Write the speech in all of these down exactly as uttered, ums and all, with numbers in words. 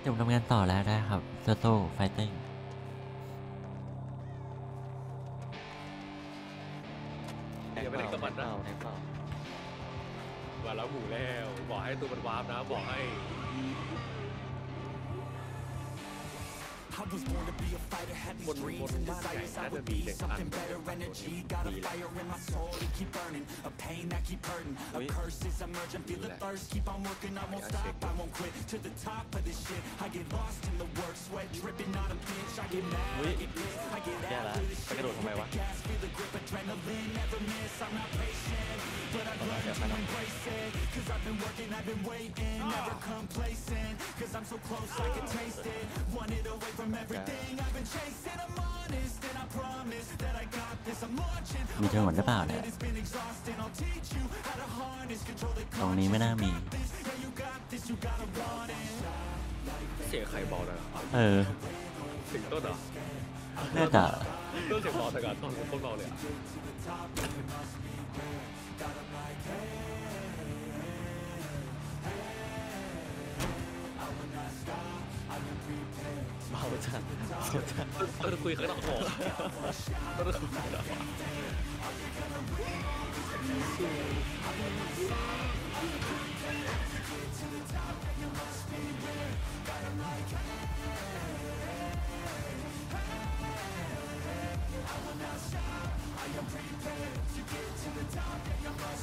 เดี๋ยวผมทำงานต่อแล้วได้ครับโซโซ่ไฟติ้งอย่าไปเล่นกับมันนะว่าแล้วหมูแล้วบอกให้ตัวมันวาร์ปนะบอกให้บนบนบ้านไก่น่าจะมีเด็กอันดีแหละวิแย่ละไปกระโดดทำไมวะมีจังหวะหรือเปล่าเนี่ยตรงนี้ไม่น่ามีเสียงใครเบาเลยเออเสียงต้นเหรอน่าจะต้นเสียงเบาแต่ก็ต้นต้นเบาเลยอ่ะเบาจังต้องคุยกันต่อต้องคุยกันต่อต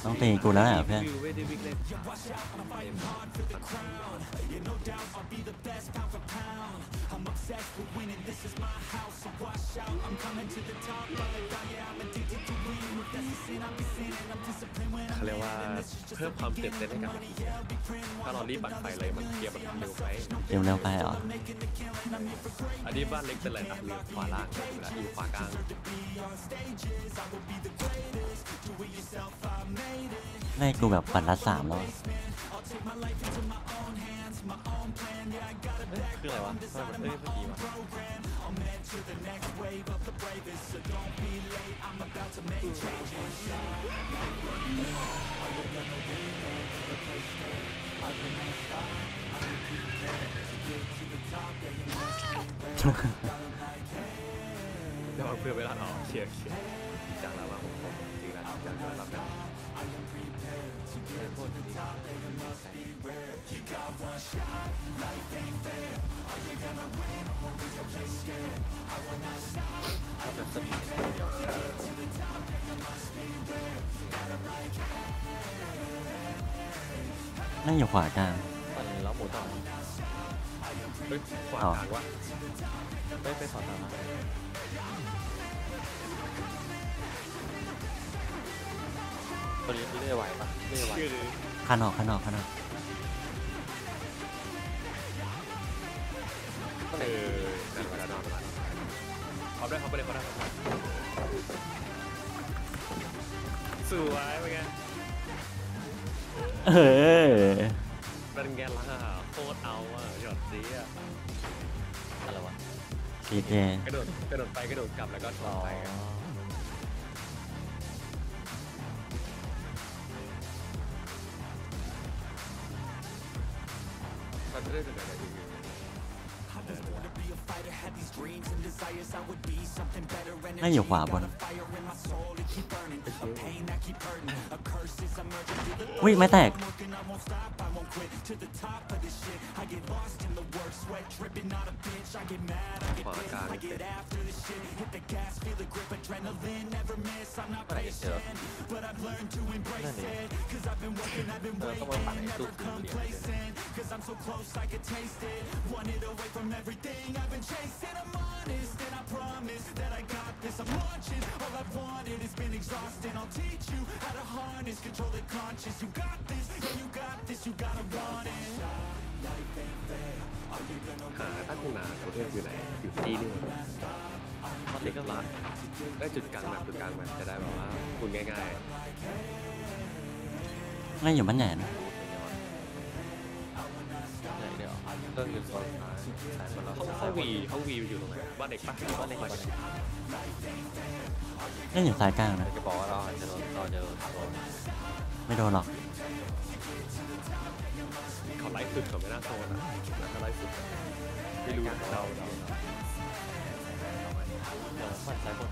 ้องตีกูแล้วเพื่อนเขาเรียกว่าเพิ่มความตื่นเต้นให้กับถ้าเรารีบปัดไปเลยมันเกียร์มันเร็วไปเร็วเร็วไปอ๋ออันนี้บ้านเล็กเป็นไรครับเลี้ยวขวาล่างแล้วอยู่ขวากลางไล่กูแบบปัดละสามแล้วคืออะไรวะเฮ้ยพอดีวะแล้วเพื่อเวลาหนอเชียร์จังแล้วว่าผมจริงแล้วจังแล้วรับกันนั่งอยู่ขวากลางตอนนี้เราหมดต่อเฮ้ยขวากลางวะไปไปขวากลางมาตอนนี้เล่ไหวปะเล่ไหวขันออกขันออกขันออกเออได้เวลานอนแล้วขอบได้ขอบไปเลยขอบได้ขอบสวยไปไงเออเป็นแกนล่าโคตรเอาอ่ะหยอดดีอ่ะอะไรวะกระโดดกระโดดไปกระโดดกลับแล้วก็ต่อไปให้อยู่ขวาบนวิ่งไม่แตกขวากลางอะไรเจอนั่นเองเราต้องมาปั่นให้ตู้คืนเรียนหาตั้งหนาเขาเรียกอยู่ไหนอยู่ที่นี่เด็กก็รักได้จุดกลางแบบจุดกลางมันจะได้แบบว่าคุณง่ายง่ายง่ายอยู่บ้านใหญ่นะก็อยู่ตรงเขาวีเขาวีอยู่ตรงไหนบ้านเด็กปะบ้านเด็กนั่นอยู่สายกลางนะจะบอกว่าเราจะโดนเราจะโดนไม่โดนหรอกเขาไ ลฟ์สุดกับไม่น่าโซนนะน่าไลฟ์สุดไม่รู้เราเราฝันสายบน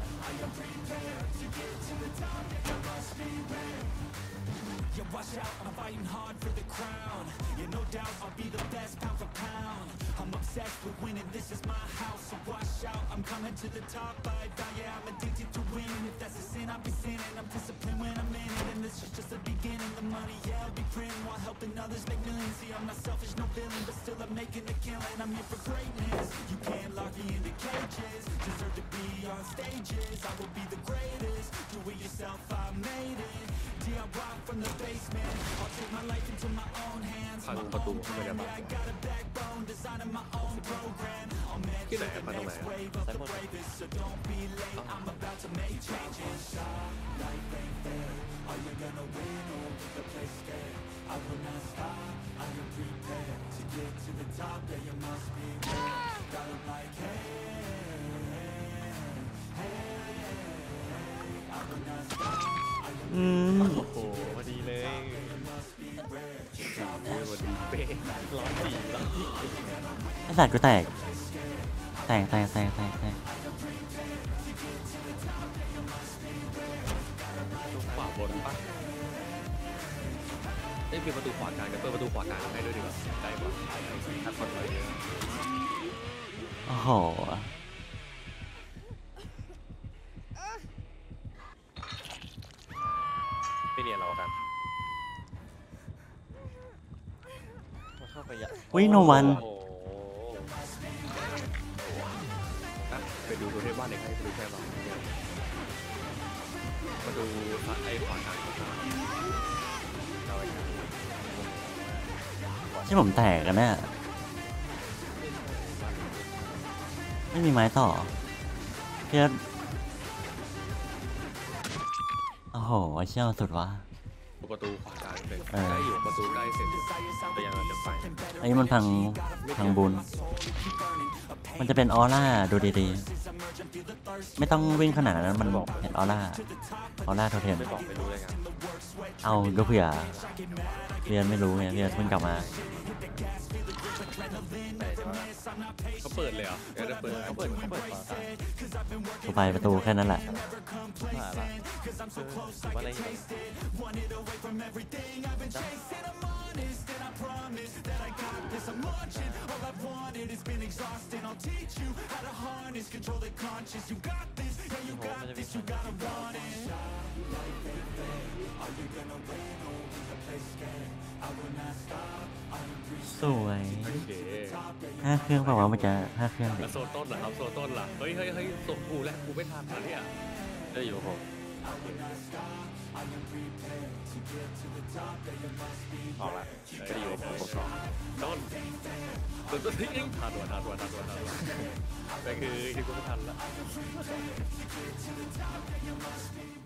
You watch out, I'm fighting hard for the crown Yeah, no doubt, I'll be the best pound for pound I'm obsessed with winning, this is my house So watch out, I'm coming to the top I die, yeah, I'm addicted to winning If that's a sin, I'll be sinning I'm disciplined when I'm in it And this is just the beginning The money, yeah, I'll be printing While helping others make millions See, I'm not selfish, no villain But still, I'm making a killing I'm here for greatness You can't lock me into cages Deserve to be on stages I will be the greatest Do it yourself, I made it Yeah, I rock from the basement I'll take my life into my own hands My own plan, yeah, I got a backbone Designing my own program I'll match the next wave of the bravest So don't be late, I'm about to make changes Life ain't fair Are you gonna win or get the place scared? I will not stop, I am prepared To get to the top, yeah, you must be ready Got them like, hey, hey I will not stopอืมโอ้โหพอดีเลยร้อนจีบไอ้สัตว์กูแตกแตกแตกแตกแตกแตกประตูขวาบนปะเอ้ยเปิดประตูขวากลางกันเปิดประตูขวากลางให้ด้วยดีกว่าไกลกว่าทัดคนไว้โอ้โหวิโนวันไปดูตัวเทพบ้านเด็กให้ดูแค่บ้างมาดูไอ้ขวานใช่ผมแตกกันแน่ไม่มีไม้ต่อเพี้ยนโอ้โหเชี่ยวสุดวะประตูขวากลางเป็นได้อยู่ประตูได้เสร็จแต่ยังเดินไปอันนี้มันทางทางบุญมันจะเป็นออร่าดูดีๆไม่ต้องวิ่งขนาดนั้นมันบอกเห็นออร่าออร่าเท่าเทียมเอาก็เผื่อเรียนไม่รู้ไงเรียนเพิ่งกลับมาเขาเปิดเลยเหรอเขาเปิดเขาเปิดเขาเปิดเข้าไปประตูแค่นั้นแหละสวยห้าเครื่องบอกว่ามันจะห้าเครื่องโซต้นเหรอครับโซต้นเหรอเฮ้ยเฮ้ยเฮ้ยส่งกูแล้วกูไม่ทำนะเนี่ยได้อยู่ผมออกละได้อยู่ผมต้นต้นต้นที่ยิ่งทันด่วนทันด่วนทันด่วนทันด่วนแต่คือที่กูไม่ทันละ